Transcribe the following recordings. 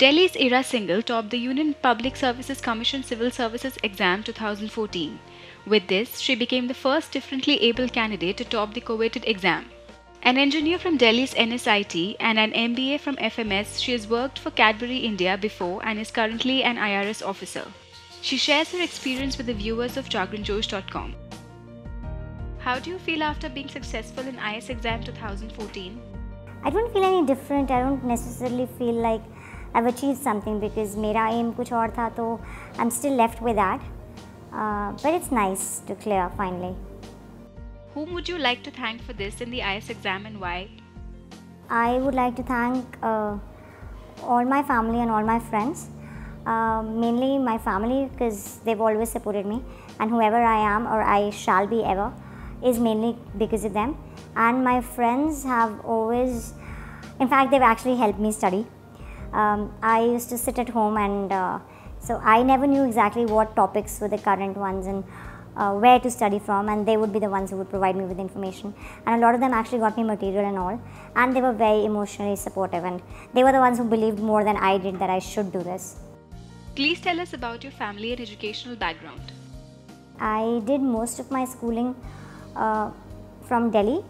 Delhi's Ira Singhal topped the Union Public Services Commission Civil Services Exam 2014. With this, she became the first differently able candidate to top the coveted exam. An engineer from Delhi's NSIT and an MBA from FMS, she has worked for Cadbury India before and is currently an IRS officer. She shares her experience with the viewers of Jagranjosh.com. How do you feel after being successful in IAS exam 2014? I don't feel any different. I don't necessarily feel like I've achieved something because मेरा aim कुछ और था, तो I'm still left with that. But it's nice to clear finally. Whom would you like to thank for this in the IAS exam and why? I would like to thank all my family and all my friends. Mainly my family, because they've always supported me, and whoever I am or I shall be ever is mainly because of them. And my friends have always, in fact, they've actually helped me study. I used to sit at home and so I never knew exactly what topics were the current ones and where to study from, and they would be the ones who would provide me with information, and a lot of them actually got me material and all, and they were very emotionally supportive, and they were the ones who believed more than I did that I should do this. Please tell us about your family and educational background. I did most of my schooling from Delhi.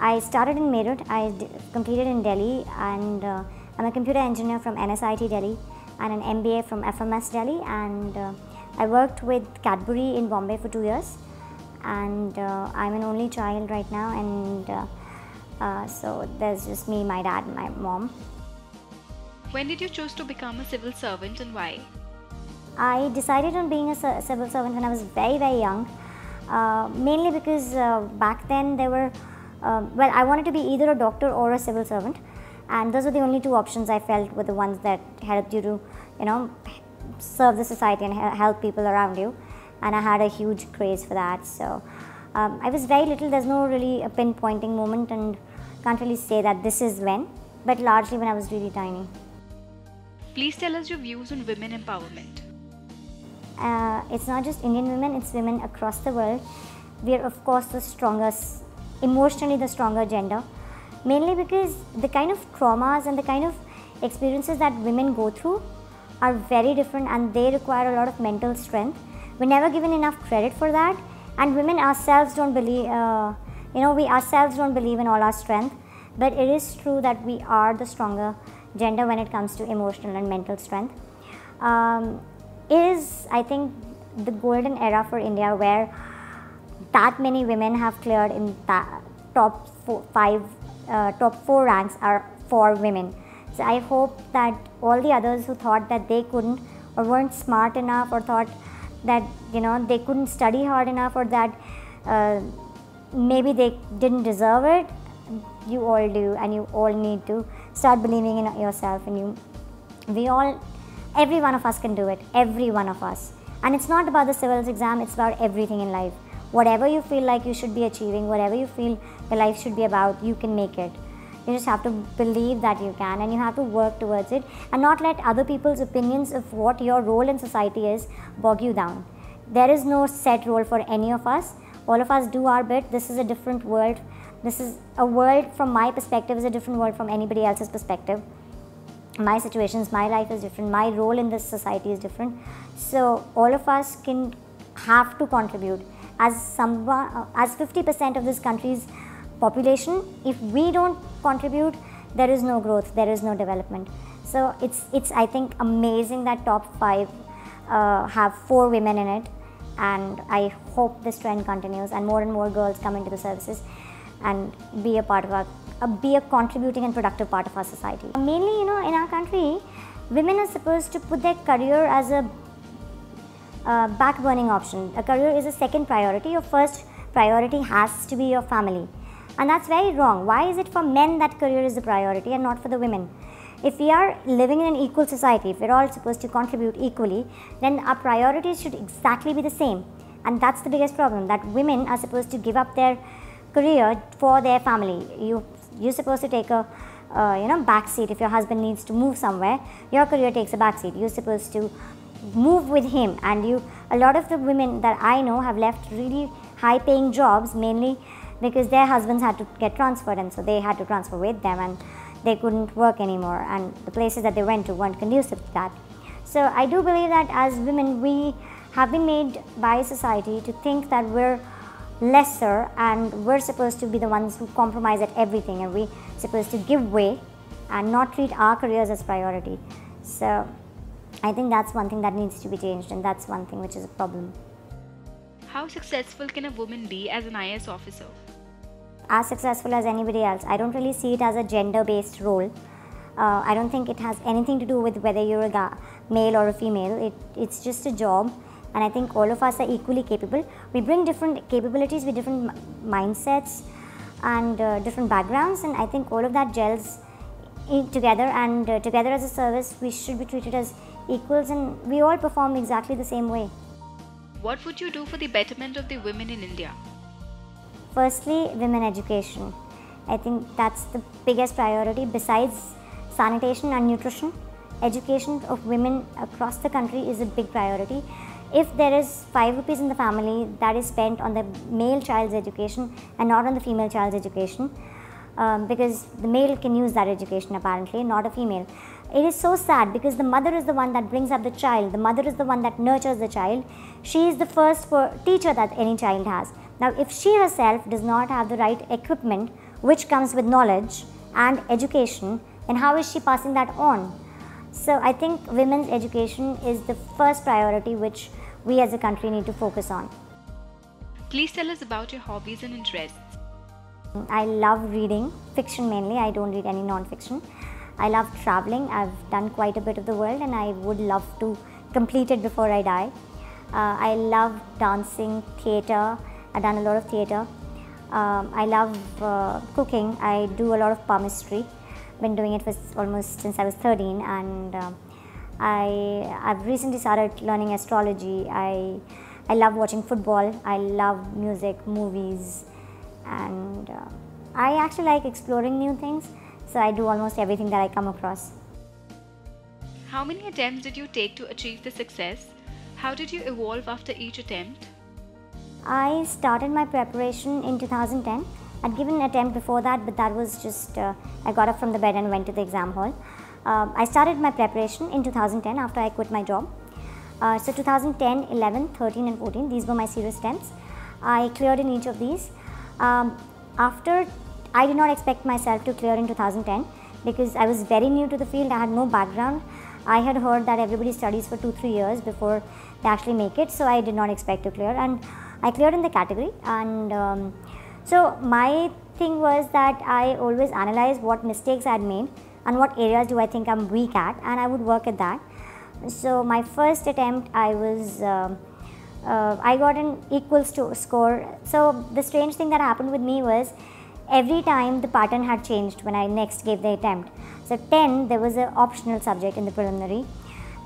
I started in Meerut, I completed in Delhi, and I'm a computer engineer from NSIT Delhi and an MBA from FMS Delhi, and I worked with Cadbury in Bombay for 2 years, and I'm an only child right now, and so there's just me, my dad and my mom. When did you choose to become a civil servant and why? I decided on being a civil servant when I was very, very young, mainly because back then there were well, I wanted to be either a doctor or a civil servant, and those were the only two options I felt were the ones that helped you to, you know, serve the society and help people around you. And I had a huge craze for that. So I was very little. There's no really a pinpointing moment, and can't really say that this is when. But largely when I was really tiny. Please tell us your views on women empowerment. It's not just Indian women; it's women across the world. We are, of course, the strongest. Emotionally the stronger gender, mainly because the kind of traumas and the kind of experiences that women go through are very different, and they require a lot of mental strength. We're never given enough credit for that, and women ourselves don't believe, we ourselves don't believe in all our strength, but it is true that we are the stronger gender when it comes to emotional and mental strength. Is, I think, the golden era for India where that many women have cleared in top four ranks are for women. So I hope that all the others who thought that they couldn't or weren't smart enough or thought that, you know, they couldn't study hard enough or that maybe they didn't deserve it, you all do, and you all need to start believing in yourself, and every one of us can do it, every one of us. And it's not about the civils exam, it's about everything in life. Whatever you feel like you should be achieving, whatever you feel your life should be about, you can make it. You just have to believe that you can, and you have to work towards it and not let other people's opinions of what your role in society is bog you down. There is no set role for any of us. All of us do our bit. This is a different world. This is a world, from my perspective, is a different world from anybody else's perspective. My situations, my life is different. My role in this society is different. So all of us can have to contribute. As 50% of this country's population, if we don't contribute, there is no growth, there is no development. So it's I think amazing that top 5 have 4 women in it, and I hope this trend continues and more girls come into the services and be a part of our, be a contributing and productive part of our society. Mainly, you know, in our country, women are supposed to put their career as a back-burning option. A career is a second priority. Your first priority has to be your family, and that's very wrong. Why is it for men that career is the priority and not for the women? If we are living in an equal society, if we're all supposed to contribute equally, then our priorities should exactly be the same, and that's the biggest problem, that women are supposed to give up their career for their family. You're supposed to take a backseat. If your husband needs to move somewhere, your career takes a backseat. You're supposed to move with him, and a lot of the women that I know have left really high paying jobs mainly because their husbands had to get transferred, and so they had to transfer with them, and they couldn't work anymore, and the places that they went to weren't conducive to that. So I do believe that as women, we have been made by society to think that we're lesser and we're supposed to be the ones who compromise at everything, and we're supposed to give way and not treat our careers as priority. So I think that's one thing that needs to be changed, and that's one thing which is a problem. How successful can a woman be as an IAS officer? As successful as anybody else. I don't really see it as a gender-based role. I don't think it has anything to do with whether you're a male or a female. It's just a job, and I think all of us are equally capable. We bring different capabilities with different mindsets and different backgrounds, and I think all of that gels together, and together as a service we should be treated as equals, and we all perform exactly the same way. What would you do for the betterment of the women in India? Firstly, women education. I think that's the biggest priority besides sanitation and nutrition. Education of women across the country is a big priority. If there is 5 rupees in the family, that is spent on the male child's education and not on the female child's education, because the male can use that education apparently, not a female. It is so sad because the mother is the one that brings up the child, the mother is the one that nurtures the child. She is the first teacher that any child has. Now, if she herself does not have the right equipment, which comes with knowledge and education, then how is she passing that on? So I think women's education is the first priority which we as a country need to focus on. Please tell us about your hobbies and interests. I love reading, fiction mainly. I don't read any non-fiction. I love traveling. I've done quite a bit of the world, and I would love to complete it before I die. I love dancing, theatre. I've done a lot of theatre. I love cooking. I do a lot of palmistry. Been doing it for almost since I was 13, and I've recently started learning astrology. I love watching football. I love music, movies, and I actually like exploring new things. So I do almost everything that I come across. How many attempts did you take to achieve the success? How did you evolve after each attempt? I started my preparation in 2010. I'd given an attempt before that, but that was just, I got up from the bed and went to the exam hall. I started my preparation in 2010 after I quit my job. So 2010, 11, 13 and 14, these were my serious attempts. I cleared in each of these. After, I did not expect myself to clear in 2010 because I was very new to the field, I had no background. I had heard that everybody studies for 2-3 years before they actually make it, so I did not expect to clear. And I cleared in the category, and so my thing was that I always analyzed what mistakes I had made and what areas do I think I'm weak at, and I would work at that. So my first attempt I got an equal score. So the strange thing that happened with me was every time the pattern had changed when I next gave the attempt. So 10, there was an optional subject in the preliminary,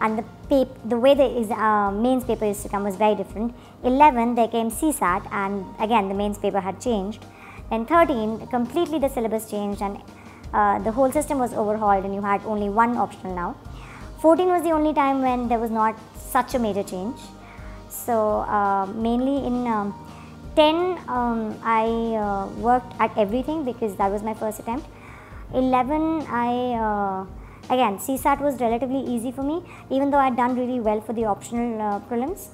and the way the mains paper used to come was very different. 11, there came CSAT, and again the mains paper had changed. Then 13, completely the syllabus changed, and the whole system was overhauled, and you had only one optional now. 14 was the only time when there was not such a major change. So mainly in 10, I worked at everything because that was my first attempt. 11, again, CSAT was relatively easy for me, even though I had done really well for the optional prelims.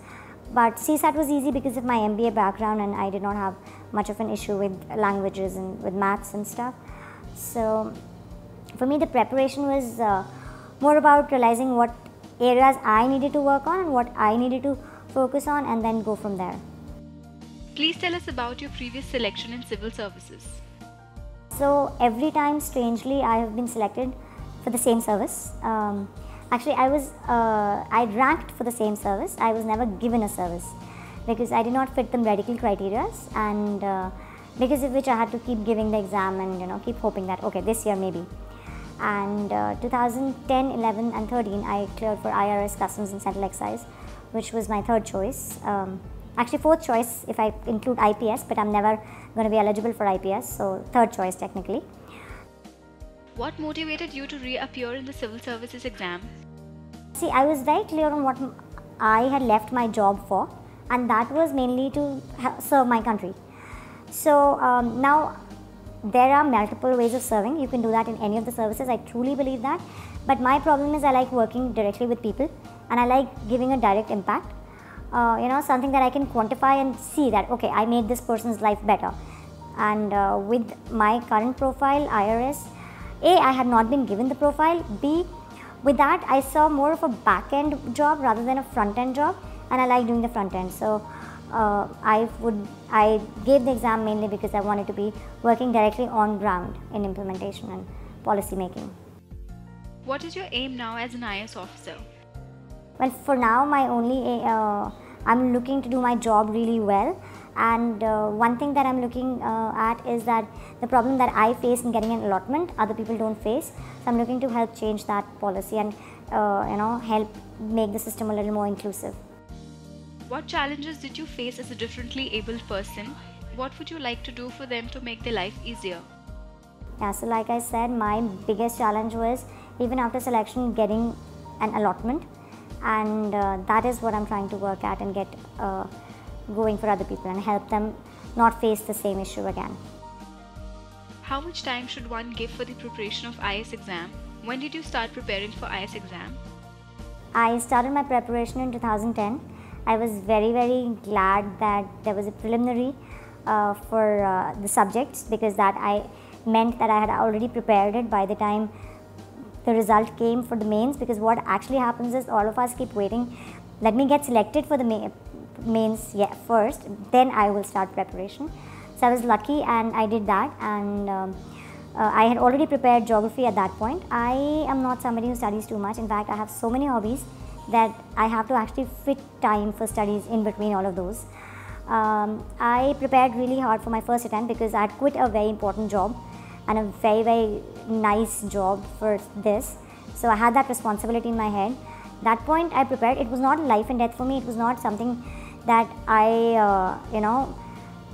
But CSAT was easy because of my MBA background, and I did not have much of an issue with languages and with maths and stuff. So for me, the preparation was more about realizing what areas I needed to work on and what I needed to focus on, and then go from there. Please tell us about your previous selection in civil services. So every time, strangely, I have been selected for the same service. Actually, I ranked for the same service. I was never given a service because I did not fit the medical criteria, and because of which I had to keep giving the exam and keep hoping that okay, this year maybe. And 2010, 11 and 13 I cleared for IRS, Customs and Central Excise, which was my third choice. Actually fourth choice if I include IPS, but I'm never going to be eligible for IPS, so third choice technically. What motivated you to reappear in the civil services exam? See, I was very clear on what I had left my job for, and that was mainly to serve my country. So now there are multiple ways of serving. You can do that in any of the services. I truly believe that. But my problem is I like working directly with people and I like giving a direct impact. Something that I can quantify and see that, okay, I made this person's life better. And with my current profile, IRS, A, I had not been given the profile. B, with that, I saw more of a back-end job rather than a front-end job. And I like doing the front-end. So I gave the exam mainly because I wanted to be working directly on ground in implementation and policy making. What is your aim now as an IAS officer? Well, for now, my only I'm looking to do my job really well. And one thing that I'm looking at is that the problem that I face in getting an allotment, other people don't face. So I'm looking to help change that policy and help make the system a little more inclusive. What challenges did you face as a differently abled person? What would you like to do for them to make their life easier? Yeah, so like I said, my biggest challenge was even after selection getting an allotment, and that is what I'm trying to work at and get going for other people and help them not face the same issue again. How much time should one give for the preparation of IAS exam? When did you start preparing for IAS exam? I started my preparation in 2010. I was very, very glad that there was a preliminary for the subjects, because that I meant that I had already prepared it by the time the result came for the mains. Because what actually happens is all of us keep waiting, let me get selected for the mains first, then I will start preparation. So I was lucky and I did that, and I had already prepared geography at that point. I am not somebody who studies too much. In fact, I have so many hobbies that I have to actually fit time for studies in between all of those. I prepared really hard for my first attempt because I had quit a very important job and a very, very nice job for this. So I had that responsibility in my head. That point I prepared. It was not life and death for me. It was not something that I,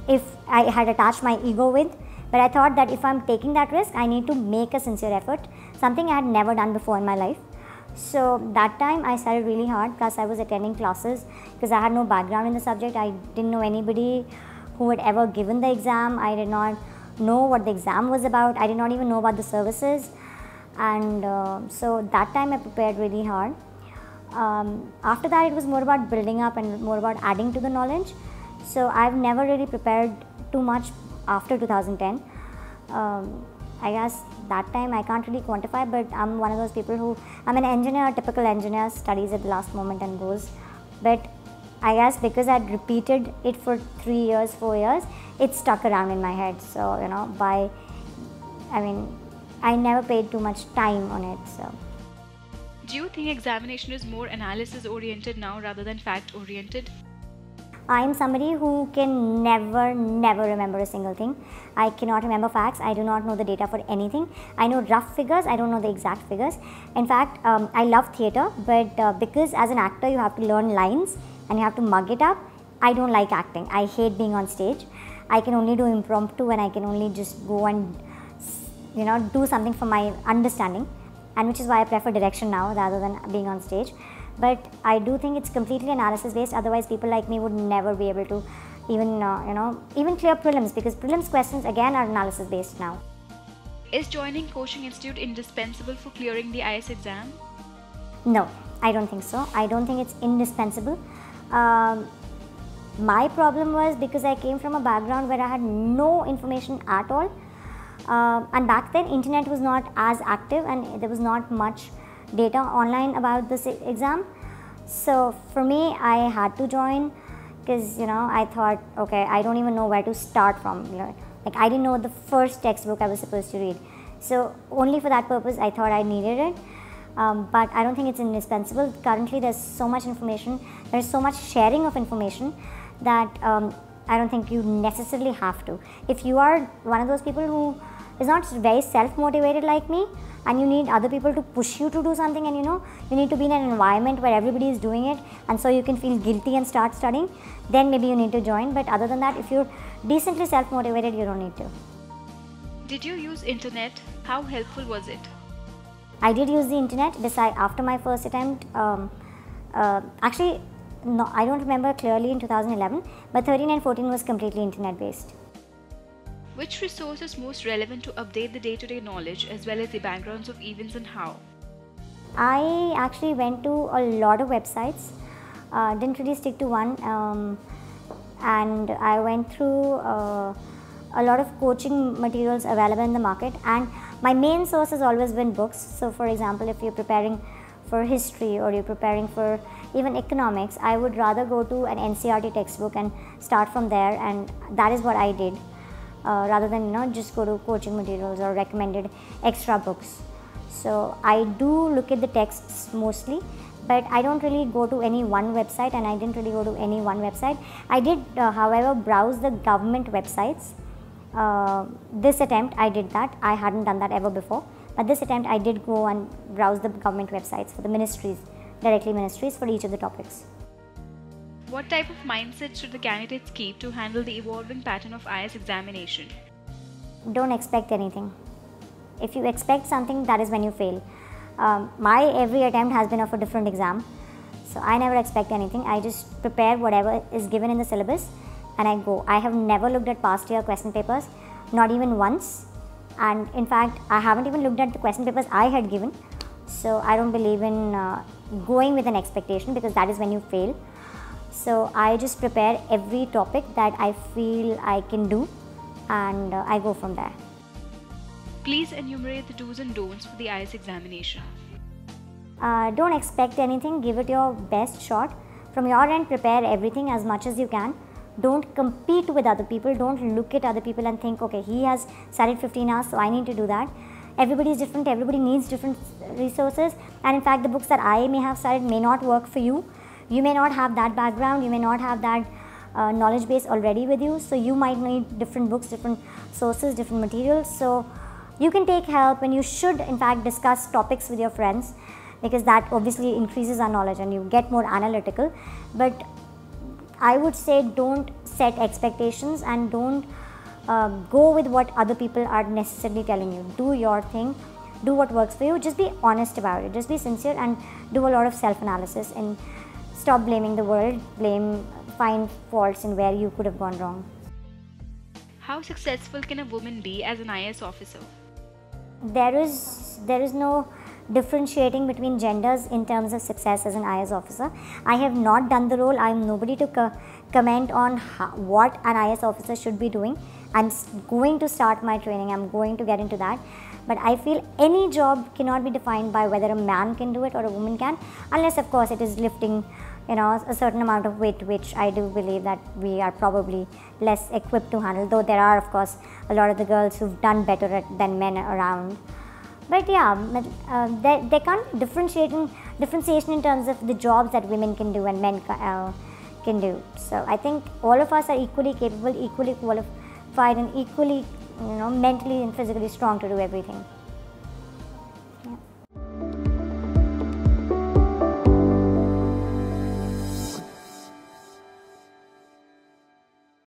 if I had attached my ego with. But I thought that if I'm taking that risk, I need to make a sincere effort, something I had never done before in my life. So that time I started really hard, plus I was attending classes because I had no background in the subject. I didn't know anybody who had ever given the exam. I did not know what the exam was about. I did not even know about the services. And so that time I prepared really hard. After that, it was more about building up and more about adding to the knowledge. So I've never really prepared too much after 2010. I guess that time I can't really quantify, but I'm one of those people who, I'm an engineer, a typical engineer, studies at the last moment and goes. But I guess because I'd repeated it for 3 years, 4 years, it stuck around in my head. So, I never paid too much time on it. So, do you think examination is more analysis oriented now rather than fact oriented? I'm somebody who can never remember a single thing. I cannot remember facts. I do not know the data for anything. I know rough figures. I don't know the exact figures. In fact, I love theatre, but because as an actor you have to learn lines and you have to mug it up, I don't like acting. I hate being on stage. I can only do impromptu and I can only just go and do something for my understanding, and which is why I prefer direction now rather than being on stage. But I do think it's completely analysis based, otherwise people like me would never be able to even, even clear prelims, because prelims questions again are analysis based now. Is joining coaching institute indispensable for clearing the IAS exam? No, I don't think so. I don't think it's indispensable. My problem was because I came from a background where I had no information at all. And back then internet was not as active and there was not much data online about this exam. So for me, I had to join because I thought, okay, I don't even know where to start from. Like I didn't know the first textbook I was supposed to read. So only for that purpose, I thought I needed it. But I don't think it's indispensable. Currently, there's so much information. There's so much sharing of information that I don't think you necessarily have to. If you are one of those people who is not very self-motivated like me, and you need other people to push you to do something, and you need to be in an environment where everybody is doing it and so you can feel guilty and start studying, then maybe you need to join. But other than that, if you're decently self-motivated, you don't need to. Did you use internet? How helpful was it? I did use the internet after my first attempt. Actually, no, I don't remember clearly in 2011, but 13 and 14 was completely internet based. Which resource is most relevant to update the day-to-day knowledge as well as the backgrounds of events and how? I actually went to a lot of websites, didn't really stick to one, and I went through a lot of coaching materials available in the market, and my main source has always been books. So for example, if you're preparing for history or you're preparing for even economics, I would rather go to an NCERT textbook and start from there, and that is what I did, rather than just go to coaching materials or recommended extra books. So I do look at the texts mostly, but I don't really go to any one website, and I didn't really go to any one website. I did, however, browse the government websites. This attempt I did that. I hadn't done that ever before, but this attempt I did go and browse the government websites for the ministries, directly ministries, for each of the topics. What type of mindset should the candidates keep to handle the evolving pattern of IAS examination? Don't expect anything. If you expect something, that is when you fail. My every attempt has been of a different exam, so I never expect anything. I just prepare whatever is given in the syllabus and I go. I have never looked at past year question papers, not even once. And in fact, I haven't even looked at the question papers I had given. So I don't believe in going with an expectation, because that is when you fail. So I just prepare every topic that I feel I can do, and I go from there. Please enumerate the do's and don'ts for the IAS examination. Don't expect anything. Give it your best shot. From your end, prepare everything as much as you can. Don't compete with other people. Don't look at other people and think, okay, he has studied 15 hours, so I need to do that. Everybody is different. Everybody needs different resources. And in fact, the books that I may have studied may not work for you. You may not have that background. You may not have that knowledge base already with you. So you might need different books, different sources, different materials. So you can take help, and you should in fact discuss topics with your friends, because that obviously increases our knowledge and you get more analytical. But I would say don't set expectations, and don't go with what other people are necessarily telling you. Do your thing, do what works for you. Just be honest about it, just be sincere, and do a lot of self-analysis, and stop blaming the world, find faults in where you could have gone wrong. How successful can a woman be as an IAS officer? There is no differentiating between genders in terms of success as an IAS officer. I have not done the role. I am nobody to comment on what an IAS officer should be doing. I'm going to start my training. I'm going to get into that. But I feel any job cannot be defined by whether a man can do it or a woman can, unless of course it is lifting a certain amount of weight, which I do believe that we are probably less equipped to handle, though there are of course a lot of the girls who've done better than men around. But yeah, they can't differentiation in terms of the jobs that women can do and men can do. So I think all of us are equally capable, equally qualified, and equally mentally and physically strong to do everything.